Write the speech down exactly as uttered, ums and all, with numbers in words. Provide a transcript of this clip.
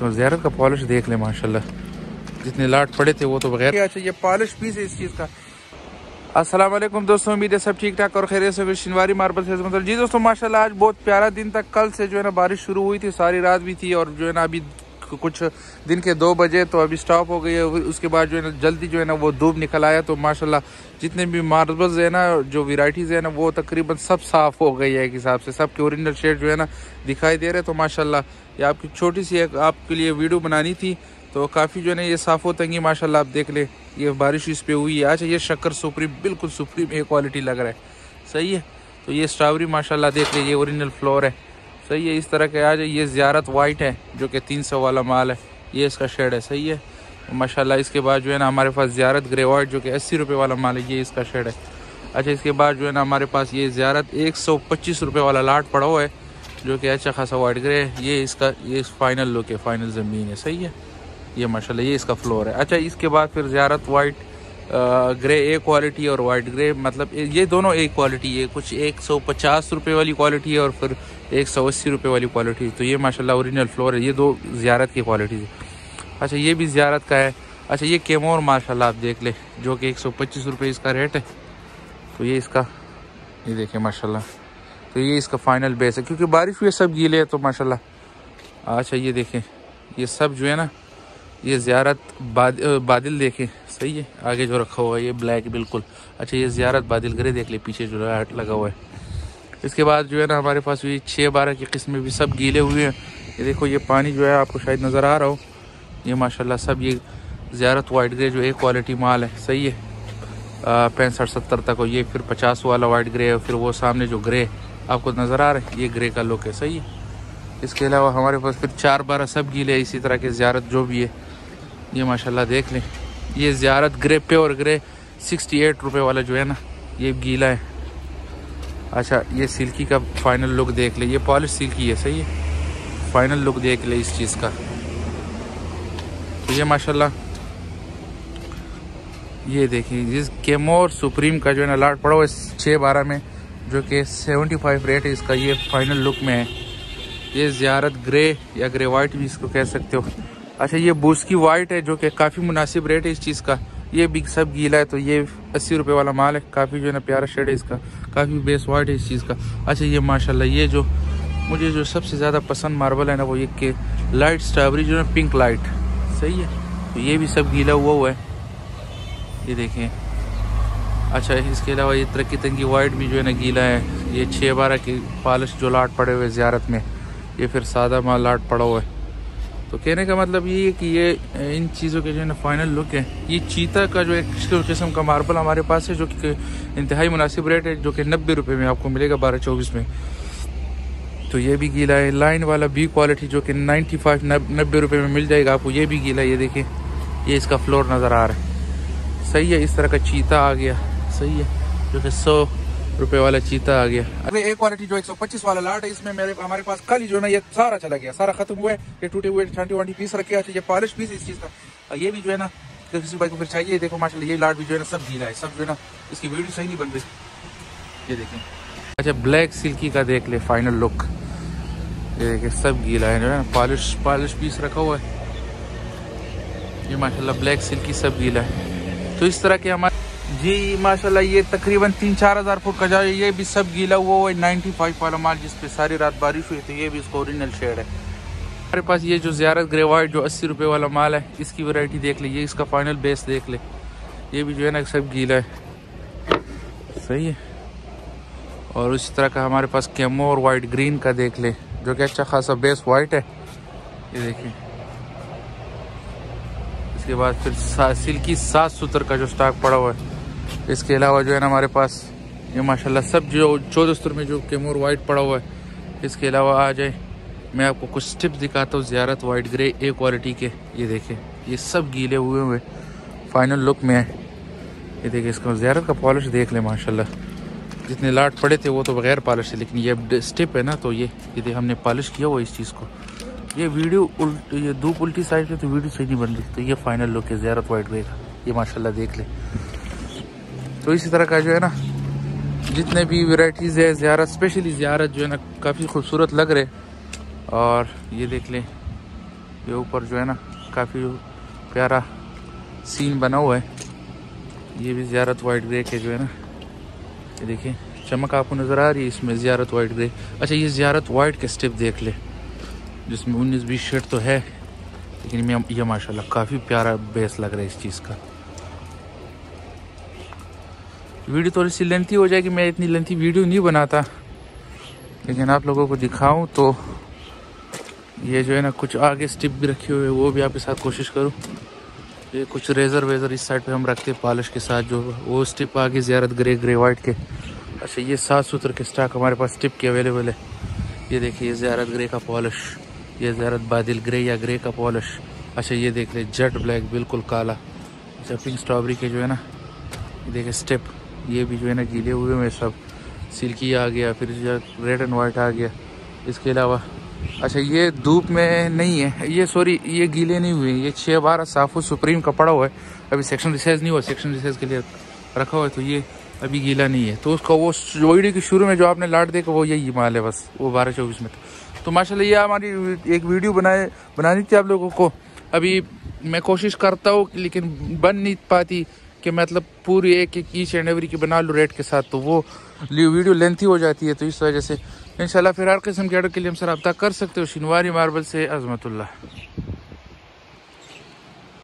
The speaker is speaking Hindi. सकते हैं। ज़ियारत का पॉलिश देख लें, माशाल्लाह जितने लाट पड़े थे वो तो बगैर। अच्छा ये पॉलिश पीस है इस चीज़ का। अस्सलाम वालेकुम दोस्तों, उम्मीद है सब ठीक ठाक और खैरियत से। शिनवारी मार्बल से मतलब जी दोस्तों माशाल्लाह आज बहुत प्यारा दिन था। कल से जो है ना बारिश शुरू हुई थी, सारी रात भी थी और जो है ना अभी कुछ दिन के दो बजे तो अभी स्टॉप हो गई है। उसके बाद जो है ना जल्दी जो है ना वो धूप निकल आया तो माशाल्लाह जितने भी मार्बल्स है ना जो वैरायटीज़ है ना वो तकरीबन सब साफ़ हो गई है। एक हिसाब से सब के ओरिजिनल शेड जो है ना दिखाई दे रहे। तो माशाल्लाह ये आपकी छोटी सी एक आपके लिए वीडियो बनानी थी तो काफ़ी जो है ना ये साफ़ हो तंगी माशाल्लाह। आप देख ले ये बारिश इस पर हुई है। अच्छा ये शक्कर सुप्रीम, बिल्कुल सुप्रीम ए क्वालिटी लग रहा है, सही है। तो ये स्ट्रॉबेरी माशाल्लाह देख लीजिए ओरिजिनल फ्लोर है, सही है। इस तरह के आज ये ज़ियारत वाइट है जो कि तीन सौ वाला माल है, ये इसका शेड है, सही है माशाल्लाह। इसके बाद जो है ना हमारे पास ज़ियारत ग्रे वाइट जो कि अस्सी रुपये वाला माल है, ये इसका शेड है। अच्छा इसके बाद जो है ना हमारे पास ये ज़ियारत एक सौ पच्चीस रुपये वाला लाट पड़ा हुआ है जो कि अच्छा खासा वाइट ग्रे है, ये इसका ये फ़ाइनल लुक है, फाइनल ज़मीन है, सही है। ये माशाल्लाह ये इसका फ्लोर है। अच्छा इसके बाद फिर Ziarat white grey A quality और वाइट ग्रे मतलब ये दोनों ए क्वालिटी है, कुछ एक सौ पचास रुपये वाली क्वालिटी है और फिर एक सौ अस्सी रुपये वाली क्वालिटी। तो ये माशाल्लाह ओरिजिनल फ्लोर है, ये दो ज़ियारत की क्वालिटी है। अच्छा ये भी ज़ियारत का है। अच्छा ये केमोर माशाल्लाह आप देख ले जो कि एक सौ पच्चीस रुपये इसका रेट है। तो ये इसका ये देखें माशाल्लाह, तो ये इसका फ़ाइनल बेस है क्योंकि बारिश हुई सब गीले है तो माशाल्लाह। अच्छा ये देखें ये सब जो है ना ये ज़ियारत बाद, बादल देखें, सही है। आगे जो रखा हुआ है ये ब्लैक बिल्कुल। अच्छा ये ज़ियारत बादल ग्रे देख ले, पीछे जो लाट लगा हुआ है। इसके बाद जो है ना हमारे पास ये छः बारह की किस्में भी सब गीले हुए हैं। ये देखो ये पानी जो है आपको शायद नज़र आ रहा हो, ये माशाल्लाह सब ये ज़ियारत वाइट ग्रे जो एक क्वालिटी माल है, सही है। पैंसठ सत्तर तक हो ये, फिर पचास वाला वाइट ग्रे और फिर वो सामने जो ग्रे आपको नज़र आ रहा है ये ग्रे का लुक है, सही है। इसके अलावा हमारे पास फिर चार बारह सब गीले इसी तरह के ज़ियारत जो भी है ये माशाल्लाह देख लें। ये Ziarat grey pure grey sixty eight रुपये वाला जो है ना ये गीला है। अच्छा ये सिल्की का फ़ाइनल लुक देख ले, ये पॉलिश सिल्की है, सही है। फ़ाइनल लुक देख ले इस चीज़ का। तो ये माशाल्लाह ये देखिए जिस केमोर सुप्रीम का जो है ना लाट पड़ा हुआ है छः बारह में जो कि सेवेंटी फाइव रेट है इसका, ये फ़ाइनल लुक में है। ये ज़ियारत ग्रे या ग्रे वाइट भी इसको कह सकते हो। अच्छा ये बूस्की वाइट है जो कि काफ़ी मुनासिब रेट है इस चीज़ का, ये भी सब गीला है। तो ये अस्सी रुपये वाला माल है, काफ़ी जो है ना प्यारा शेड है इसका, काफ़ी बेस वाइट है इस चीज़ का। अच्छा ये माशाल्लाह ये जो मुझे जो सबसे ज़्यादा पसंद मार्बल है ना वो ये के लाइट स्ट्रॉबेरी जो है पिंक लाइट, सही है। तो ये भी सब गीला हुआ हुआ है ये देखें। अच्छा इसके अलावा ये तरक्की तंगी वाइट भी जो है ना गीला है। ये छः बारह की पॉलिश जो लाट पड़े हुए ज़ियारत में, ये फिर सादा माल लाट पड़ा हुआ है। तो कहने का मतलब ये है कि ये इन चीज़ों के जो है ना फाइनल लुक है। ये चीता का जो एक किस्म का मार्बल हमारे पास है जो कि इंतहाई मुनासिब रेट है जो कि नब्बे रुपये में आपको मिलेगा बारह चौबीस में। तो ये भी गीला है। लाइन वाला बी क्वालिटी जो कि नाइन्टी फाइव नब्बे रुपये में मिल जाएगा आपको, ये भी गीला है। ये देखें ये इसका फ्लोर नज़र आ रहा है, सही है। इस तरह का चीता आ गया, सही है, जो कि सौ रुपए वाला चीता आ गया। अरे एक क्वालिटी जो एक सौ पच्चीस वाला लाट है इसमें मेरे हमारे पास कल जो ना ये सारा चला गया, सारा खत्म हुआ है। ये टूटे हुए छांटी वांटी पीस रखे। अच्छा ये पॉलिश पीस इस चीज़ का, और ये भी जो है ना किसी भाई को फिर चाहिए। देखो माशाल्लाह ये लाट भी जो है ना सब गीला है, सब जो है ना इसकी वीडियो सही नहीं बन रही, ये देखें। अच्छा ब्लैक सिल्की का देख ले फाइनल लुक, ये देखें सब गीला है, जो है पॉलिश पॉलिश पीस रखा हुआ है। ये माशाल्लाह ब्लैक सिल्की सब गीला है। तो इस तरह के हमारे जी माशाल्लाह ये तकरीबन तीन चार हज़ार फुट का जाए, ये भी सब गीला हुआ है। नाइन्टी फाइव वाला माल जिस पे सारी रात बारिश हुई थी, ये भी इसका ओरिजिनल शेड है। हमारे पास ये जो ज़ियारत ग्रे वाइट जो अस्सी रुपये वाला माल है इसकी वैरायटी देख ले, ये इसका फाइनल बेस देख ले। ये भी जो है ना सब गीला है, सही है। और उसी तरह का हमारे पास कैमोर वाइट ग्रीन का देख ले जो कि अच्छा खासा बेस वाइट है, ये देखिए। इसके बाद फिर सा, सिल्की सात सूत्र का जो स्टॉक पड़ा हुआ है। इसके अलावा जो है ना हमारे पास ये माशाल्लाह सब जो चौदह स्तर में जो केमोर वाइट पड़ा हुआ है। इसके अलावा आ जाए मैं आपको कुछ टिप्स दिखाता हूँ ज़ियारत वाइट ग्रे ए क्वालिटी के। ये देखें ये सब गीले हुए हुए फाइनल लुक में है। ये देखें इसका ज़ियारत का पॉलिश देख ले माशाल्लाह, जितने लाट पड़े थे वो तो बगैर पॉलिश से, लेकिन ये स्टिप है ना तो ये ये हमने पॉलिश किया हुआ इस चीज़ को। ये वीडियो उल्ट ये धूप उल्टी साइड से तो वीडियो सही नहीं बन रही। तो ये फाइनल लुक है ज़ियारत वाइट ग्रे का, ये माशाल्लाह देख ले। तो इसी तरह का जो है ना जितने भी वैरायटीज़ है ज़ियारत, स्पेशली ज़ियारत जो है ना काफ़ी खूबसूरत लग रहे। और ये देख लें ये ऊपर जो है ना काफ़ी प्यारा सीन बना हुआ है। ये भी ज़ियारत वाइट ग्रे के जो है ना, ये देखिए चमक आपको नज़र आ रही है इसमें, ज़ियारत वाइट ग्रे। अच्छा ये ज़ियारत वाइट के स्टेप देख ले जिसमें उन्नीस बीस शेड तो है, लेकिन ये माशाल्लाह काफ़ी प्यारा बेस लग रहा है इस चीज़ का। वीडियो थोड़ी सी लेंथी हो जाएगी, मैं इतनी लेंथी वीडियो नहीं बनाता, लेकिन आप लोगों को दिखाऊं तो ये जो है ना कुछ आगे स्टिप भी रखे हुए हैं, वो भी आपके साथ कोशिश करूं। ये कुछ रेज़र वेज़र इस साइड पे हम रखते हैं पॉलिश के साथ, जो वो स्टिप आगे ज़ियारत ग्रे ग्रे वाइट के। अच्छा ये सात सूत्र के स्टॉक हमारे पास स्टिप के अवेलेबल है। ये देखिए ज़ियारत ग्रे का पॉलिश, ये ज़ियारत बादिल ग्रे या ग्रे का पॉलिश। अच्छा ये देख ले जेट ब्लैक बिल्कुल काला। अच्छा पिंक स्ट्रॉबेरी के जो है ना देखिए स्टेप, ये भी जो है ना गीले हुए में सब सिल्की आ गया, फिर रेड एंड वाइट आ गया। इसके अलावा अच्छा ये धूप में नहीं है, ये सॉरी ये गीले नहीं हुए, ये छः बारह साफो सुप्रीम का पड़ा हुआ है, अभी सेक्शन रिसेज नहीं हुआ, सेक्शन रिसेज के लिए रखा हुआ है, तो ये अभी गीला नहीं है। तो उसका वो वीडियो के शुरू में जो आपने लाट देखा वो यही माल है बस, वो बारह चौबीस में। तो माशाल्लाह ये हमारी एक वीडियो बनाए बनानी थी आप लोगों को, अभी मैं कोशिश करता हूँ लेकिन बन नहीं पाती कि मतलब पूरी एक एक ईच एंड एवरी की बना लूँ रेट के साथ, तो वो वीडियो लेंथी हो जाती है। तो इस वजह से इंशाल्लाह फिर हर किस्म के ऑर्डर के लिए हमसे रब्ता कर सकते हो। शिनवारी मार्बल से अजमतुल्लाह।